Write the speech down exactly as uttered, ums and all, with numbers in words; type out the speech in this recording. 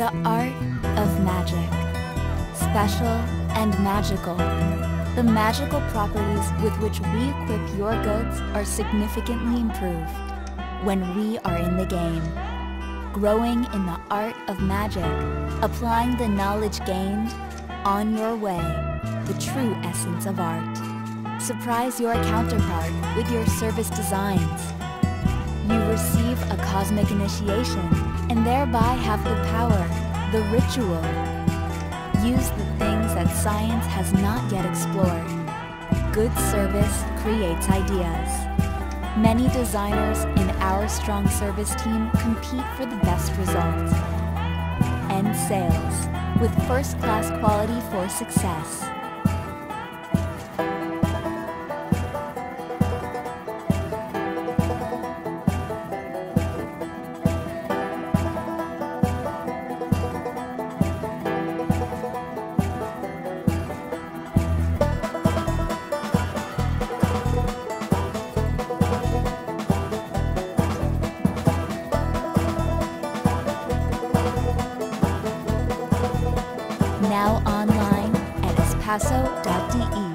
The art of magic. Special and magical. The magical properties with which we equip your goods are significantly improved when we are in the game. Growing in the art of magic, applying the knowledge gained, on your way, the true essence of art. Surprise your counterpart with your service designs. You receive a cosmic initiation and thereby have the power, the ritual. Use the things that science has not yet explored. Good service creates ideas. Many designers in our strong service team compete for the best results. End sales with first-class quality for success. Now online at aspasso dot d e.